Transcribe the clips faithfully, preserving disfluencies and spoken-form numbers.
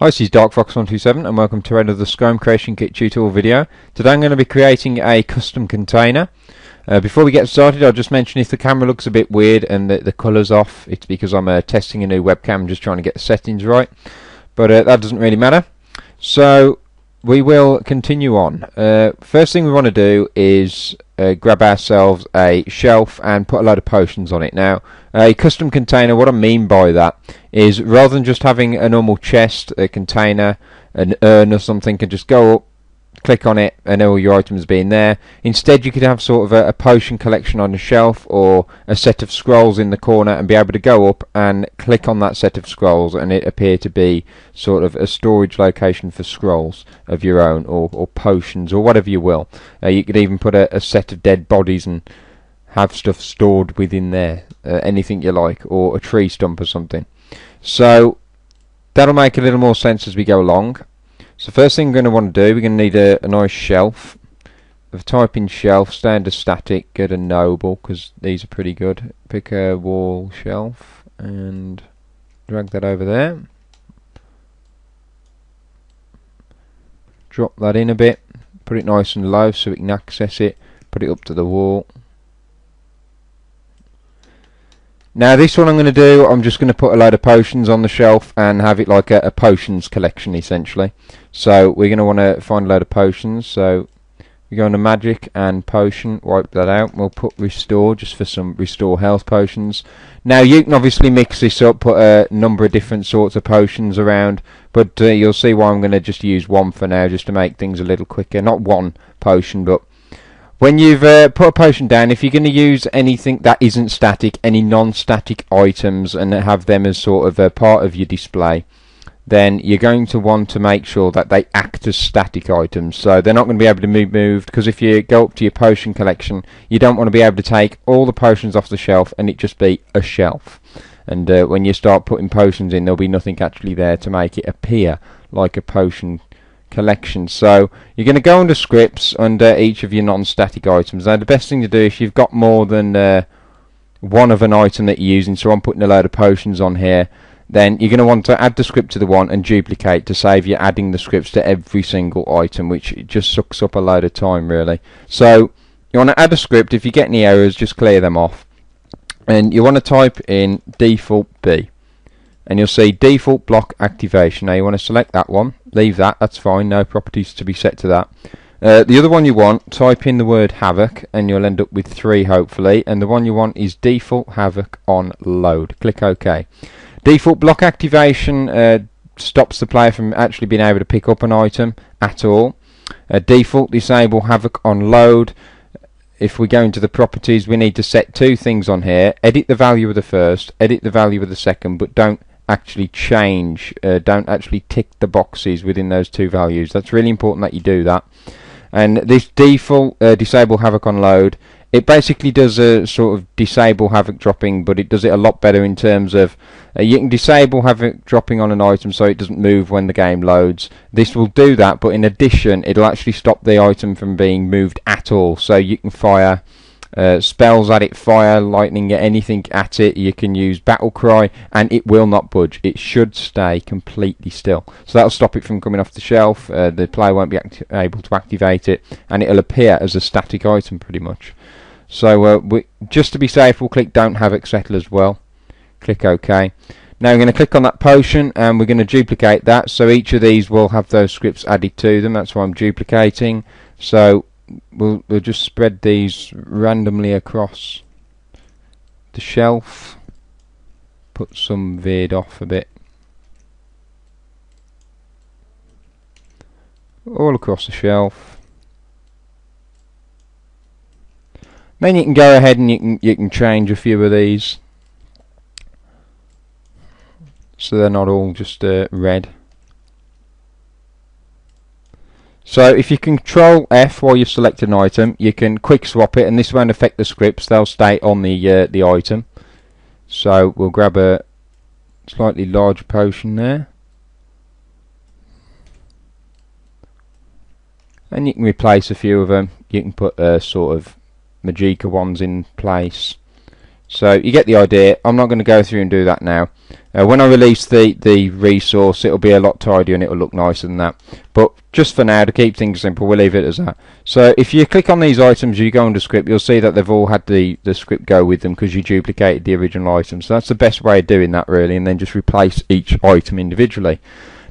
Hi, this is Dark Fox one two seven and welcome to another Skooma Creation Kit tutorial video. Today I'm going to be creating a custom container. Uh, before we get started, I'll just mention if the camera looks a bit weird and the, the colour's off, it's because I'm uh, testing a new webcam, just trying to get the settings right. But uh, that doesn't really matter. So we will continue on. Uh, first thing we want to do is uh, grab ourselves a shelf and put a load of potions on it. Now, a custom container, what I mean by that is rather than just having a normal chest, a container, an urn or something, can just go up, click on it and all your items being there. Instead, you could have sort of a, a potion collection on the shelf or a set of scrolls in the corner and be able to go up and click on that set of scrolls and it appear to be sort of a storage location for scrolls of your own or, or potions or whatever you will. Uh, you could even put a, a set of dead bodies and have stuff stored within there, uh, anything you like, or a tree stump or something. So that'll make a little more sense as we go along. So first thing we're going to want to do, we're going to need a, a nice shelf. If I type in shelf, standard static, go to noble, because these are pretty good. Pick a wall shelf and drag that over there. Drop that in a bit, put it nice and low so we can access it, put it up to the wall. Now this one I'm going to do, I'm just going to put a load of potions on the shelf and have it like a, a potions collection essentially. So we're going to want to find a load of potions, so we go into magic and potion, wipe that out, we'll put restore just for some restore health potions. Now you can obviously mix this up, put a number of different sorts of potions around, but uh, you'll see why I'm going to just use one for now just to make things a little quicker. Not one potion, but when you've uh, put a potion down, if you're going to use anything that isn't static, any non-static items, and have them as sort of a part of your display, then you're going to want to make sure that they act as static items. So they're not going to be able to be moved, because if you go up to your potion collection, you don't want to be able to take all the potions off the shelf and it just be a shelf. And uh, when you start putting potions in, there'll be nothing actually there to make it appear like a potion collection. So you're going to go under scripts under each of your non-static items. Now the best thing to do if you've got more than uh, one of an item that you're using, so I'm putting a load of potions on here, then you're going to want to add the script to the one and duplicate to save you adding the scripts to every single item, which just sucks up a load of time really. So you want to add a script, if you get any errors just clear them off, and you want to type in default B. And you'll see default block activation. Now you want to select that one, leave that, that's fine, no properties to be set to that. Uh, the other one you want, type in the word havoc and you'll end up with three hopefully, and the one you want is default havoc on load. Click OK. Default block activation uh, stops the player from actually being able to pick up an item at all. Uh, default disable havoc on load. If we go into the properties, we need to set two things on here. Edit the value of the first, edit the value of the second, but don't actually change, uh, don't actually tick the boxes within those two values. That's really important that you do that. And this default uh, disable havoc on load, it basically does a sort of disable havoc dropping, but it does it a lot better in terms of uh, you can disable havoc dropping on an item so it doesn't move when the game loads. This will do that, but in addition it'll actually stop the item from being moved at all, so you can fire Uh, spells at it, fire, lightning, anything at it. You can use battle cry and it will not budge. It should stay completely still, so that'll stop it from coming off the shelf. Uh, the player won't be able to activate it and it'll appear as a static item pretty much. So uh, we, just to be safe, we'll click don't havoc settle as well. Click OK. Now we're going to click on that potion and we're going to duplicate that, so each of these will have those scripts added to them. That's why I'm duplicating. So We'll, we'll just spread these randomly across the shelf, put some veered off a bit, all across the shelf. Then you can go ahead and you can you can change a few of these so they're not all just uh, red. So if you control F while you select an item, you can quick swap it, and this won't affect the scripts, they'll stay on the uh, the item. So we'll grab a slightly larger potion there, and you can replace a few of them. You can put uh, sort of Magicka ones in place, So you get the idea. I'm not going to go through and do that now. Uh, when I release the, the resource, it'll be a lot tidier and it'll look nicer than that. But just for now, to keep things simple, we'll leave it as that. So if you click on these items, you go under script, you'll see that they've all had the, the script go with them because you duplicated the original item. So that's the best way of doing that, really, and then just replace each item individually.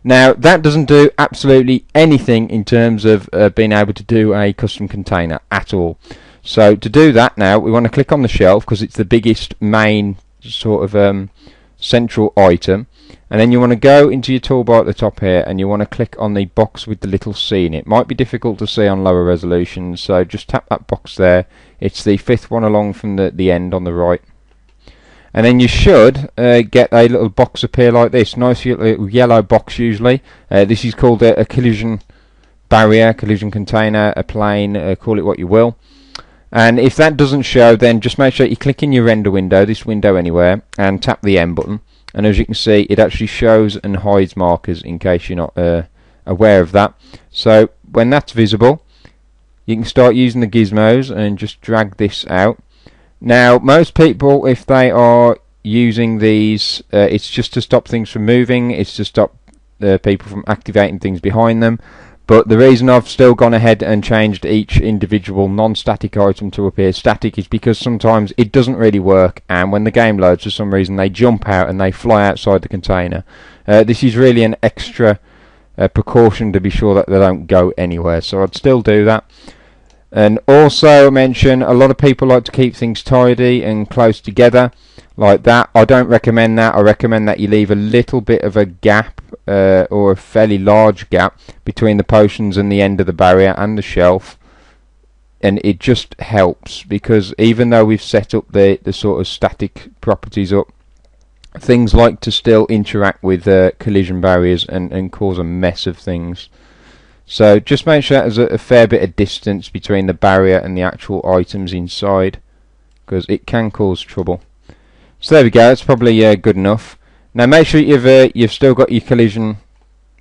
Now, that doesn't do absolutely anything in terms of uh, being able to do a custom container at all. So to do that now, we want to click on the shelf because it's the biggest main sort of um, central item, and then you want to go into your toolbar at the top here and you want to click on the box with the little C in it. Might be difficult to see on lower resolution, so just tap that box there. It's the fifth one along from the, the end on the right, and then you should uh, get a little box appear like this, nice little yellow box usually. Uh, this is called a, a collision barrier, collision container, a plane, uh, call it what you will. And if that doesn't show, then just make sure you click in your render window, this window anywhere, and tap the M button. And as you can see, it actually shows and hides markers in case you're not uh, aware of that. So when that's visible, you can start using the gizmos and just drag this out. Now, most people, if they are using these, uh, it's just to stop things from moving, it's to stop uh, people from activating things behind them. But the reason I've still gone ahead and changed each individual non-static item to appear static is because sometimes it doesn't really work, and when the game loads for some reason they jump out and they fly outside the container. Uh, this is really an extra uh, precaution to be sure that they don't go anywhere, so I'd still do that. And also mention, a lot of people like to keep things tidy and close together like that. I don't recommend that. I recommend that you leave a little bit of a gap uh, or a fairly large gap between the potions and the end of the barrier and the shelf, and it just helps because even though we've set up the, the sort of static properties up, things like to still interact with uh, collision barriers and, and cause a mess of things. So just make sure there's a, a fair bit of distance between the barrier and the actual items inside, because it can cause trouble. So there we go, it's probably uh, good enough. Now make sure you've, uh, you've still got your collision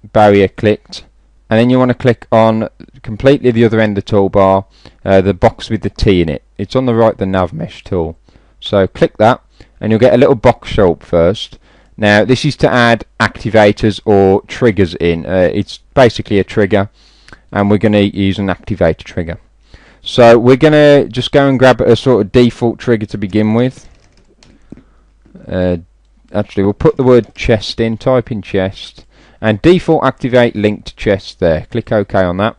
barrier clicked, and then you want to click on completely the other end of the toolbar, uh, the box with the T in it. It's on the right, the nav mesh tool. So click that and you'll get a little box show up first. Now this is to add activators or triggers in. Uh, it's basically a trigger, and we're going to use an activator trigger. So we're going to just go and grab a sort of default trigger to begin with. Uh, actually, we'll put the word chest in, type in chest, and default activate linked chest there. Click OK on that.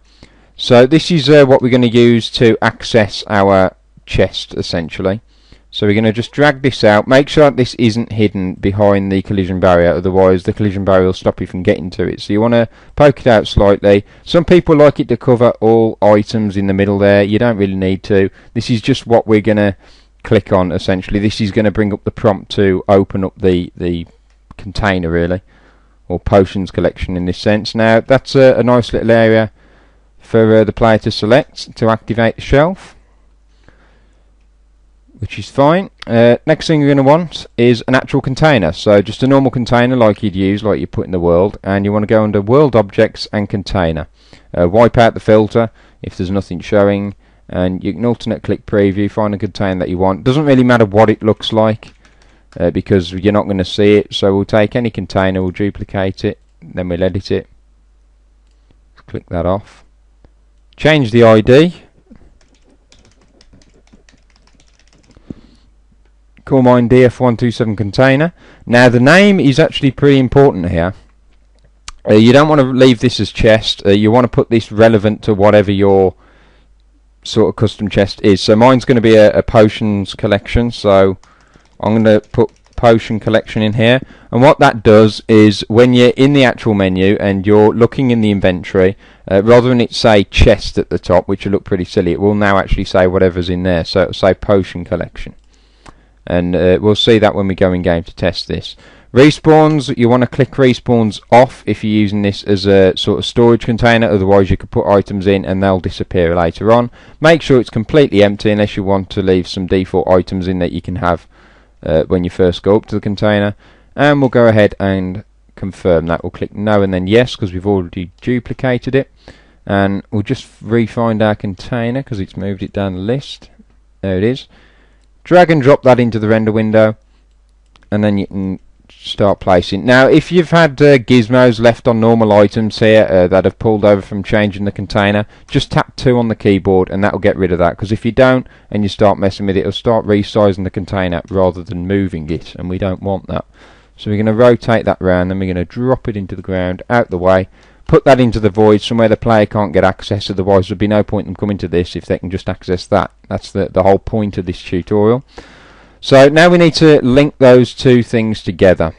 So this is uh, what we're going to use to access our chest essentially. So we're going to just drag this out. Make sure this isn't hidden behind the collision barrier, otherwise the collision barrier will stop you from getting to it. So you want to poke it out slightly. Some people like it to cover all items in the middle there. You don't really need to. This is just what we're going to click on essentially. This is going to bring up the prompt to open up the, the container really, or potions collection in this sense. Now that's a, a nice little area for uh, the player to select to activate the shelf, which is fine. Uh, next thing you're going to want is an actual container, so just a normal container like you'd use, like you put in the world, and you want to go under world objects and container. Uh, wipe out the filter if there's nothing showing, and you can alternate click preview, find a container that you want. Doesn't really matter what it looks like uh, because you're not going to see it, so we'll take any container, we'll duplicate it, then we'll edit it. Let's click that off. Change the I D. Call mine D F one two seven container. Now the name is actually pretty important here. Uh, you don't want to leave this as chest. Uh, you want to put this relevant to whatever your sort of custom chest is. So mine's going to be a, a potions collection, so I'm going to put potion collection in here. And what that does is when you're in the actual menu and you're looking in the inventory, uh, rather than it say chest at the top, which will look pretty silly, it will now actually say whatever's in there. So it'll say potion collection. And uh, we'll see that when we go in game to test this. Respawns, you want to click respawns off if you're using this as a sort of storage container, otherwise you could put items in and they'll disappear later on. Make sure it's completely empty unless you want to leave some default items in that you can have uh, when you first go up to the container. And we'll go ahead and confirm that. We'll click no and then yes because we've already duplicated it, and we'll just re-find our container because it's moved it down the list. There it is. drag and drop that into the render window, and then you can start placing. Now if you've had uh, gizmos left on normal items here uh, that have pulled over from changing the container, just tap two on the keyboard and that will get rid of that, because if you don't and you start messing with it, it'll start resizing the container rather than moving it, and we don't want that. So we're going to rotate that round, then we're going to drop it into the ground, out the way, put that into the void somewhere the player can't get access, otherwise there'd be no point in them coming to this if they can just access that. That's the, the whole point of this tutorial. So now we need to link those two things together.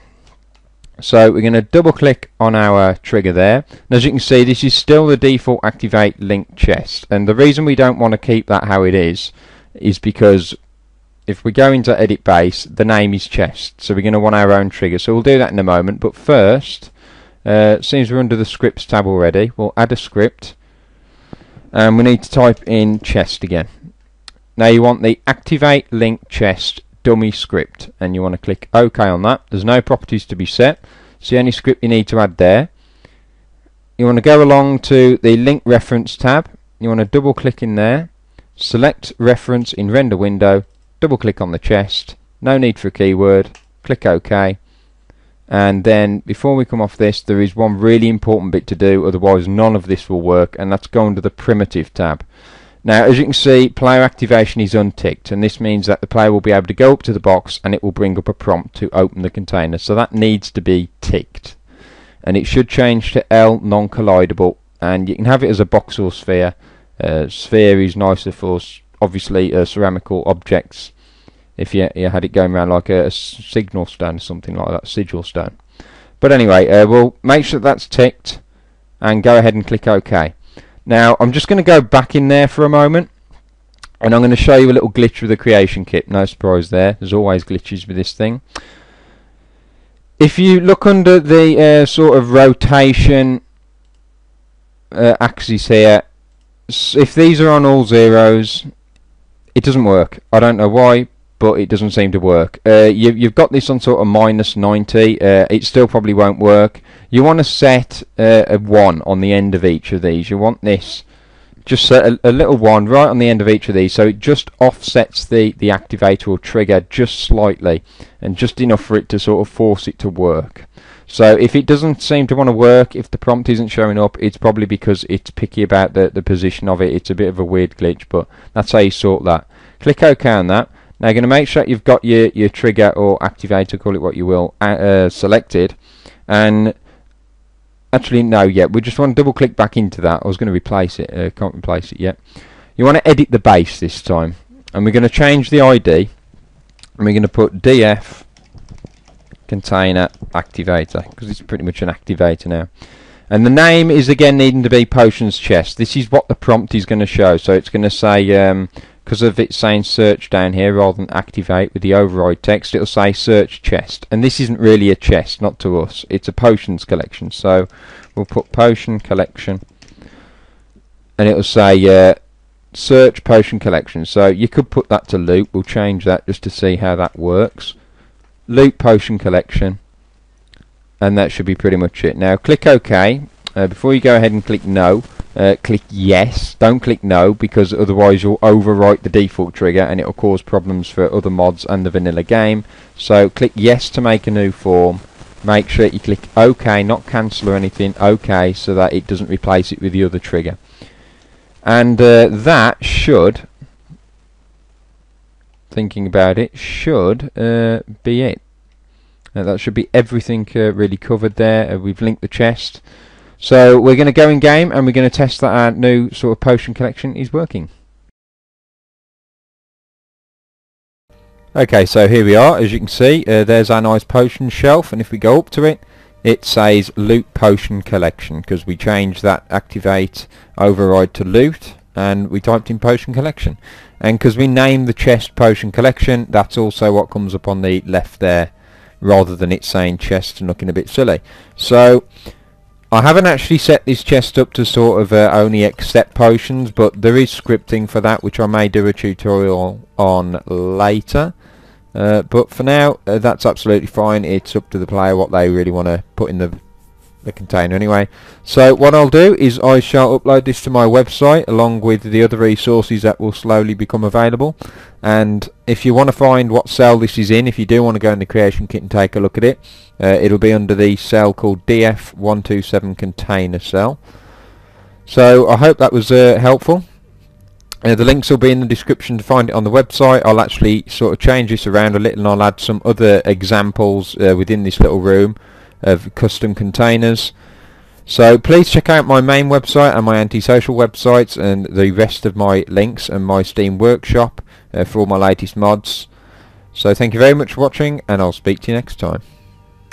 So we're going to double click on our trigger there. And as you can see, this is still the default activate link chest. And the reason we don't want to keep that how it is, is because if we go into edit base, the name is chest. So we're going to want our own trigger. So we'll do that in a moment. But first, uh, since we're under the scripts tab already, we'll add a script. And we need to type in chest again. Now you want the activate link chest dummy script, and you want to click OK on that. There's no properties to be set. It's the only script you need to add there. You want to go along to the link reference tab. You want to double click in there, select reference in render window, double click on the chest, no need for a keyword, click OK. And then before we come off this, there is one really important bit to do, otherwise none of this will work, and that's go under the primitive tab. Now as you can see, player activation is unticked, and this means that the player will be able to go up to the box and it will bring up a prompt to open the container, so that needs to be ticked. And it should change to L non-collidable, and you can have it as a box or sphere. Uh, sphere is nicer for obviously uh, ceramical objects, if you, you had it going around like a, a signal stone or something like that, sigil stone. But anyway, uh, we'll make sure that's ticked and go ahead and click OK. Now I'm just going to go back in there for a moment, and I'm going to show you a little glitch with the creation kit. No surprise there, there's always glitches with this thing. If you look under the uh, sort of rotation uh, axis here, if these are on all zeros, it doesn't work. I don't know why, but it doesn't seem to work. Uh, you, you've got this on sort of minus ninety, uh, it still probably won't work. You want to set uh, a one on the end of each of these. You want this, just set a, a little one right on the end of each of these, so it just offsets the, the activator or trigger just slightly, and just enough for it to sort of force it to work. So if it doesn't seem to want to work, if the prompt isn't showing up, it's probably because it's picky about the, the position of it. It's a bit of a weird glitch, but that's how you sort that. Click OK on that. Now you're going to make sure that you've got your, your trigger or activator, call it what you will, uh, uh, selected. And actually no, yeah, we just want to double click back into that. I was going to replace it, uh, can't replace it yet. You want to edit the base this time. And we're going to change the I D. And we're going to put D F container activator, because it's pretty much an activator now. And the name is again needing to be potions chest. This is what the prompt is going to show. So it's going to say, um, because of it saying search down here rather than activate with the override text, it'll say search chest, and this isn't really a chest, not to us, it's a potions collection. So we'll put potion collection, and it'll say uh, search potion collection. So you could put that to loop, we'll change that just to see how that works. Loop potion collection, and that should be pretty much it. Now click OK. Uh, before you go ahead and click no, uh, click yes. Don't click no, because otherwise you'll overwrite the default trigger and it'll cause problems for other mods and the vanilla game. So click yes to make a new form. Make sure you click OK, not cancel or anything. OK, so that it doesn't replace it with the other trigger. And uh, that should, thinking about it, should uh, be it. Now that should be everything uh, really covered there. Uh, we've linked the chest. So we're going to go in game and we're going to test that our new sort of potion collection is working. Okay, so here we are. As you can see, uh, there's our nice potion shelf, and if we go up to it, it says loot potion collection, because we changed that activate override to loot and we typed in potion collection. And because we named the chest potion collection, that's also what comes up on the left there, rather than it saying chest and looking a bit silly. So I haven't actually set this chest up to sort of uh, only accept potions, but there is scripting for that, which I may do a tutorial on later. Uh, but for now, uh, that's absolutely fine. It's up to the player what they really want to put in the the container anyway. So what I'll do is I shall upload this to my website along with the other resources that will slowly become available. And if you want to find what cell this is in, if you do want to go in the creation kit and take a look at it, uh, it'll be under the cell called D F one two seven container cell. So I hope that was uh, helpful. Uh, the links will be in the description to find it on the website. I'll actually sort of change this around a little and I'll add some other examples uh, within this little room of custom containers. So please check out my main website and my antisocial websites and the rest of my links and my Steam workshop uh, for all my latest mods. So thank you very much for watching and I'll speak to you next time.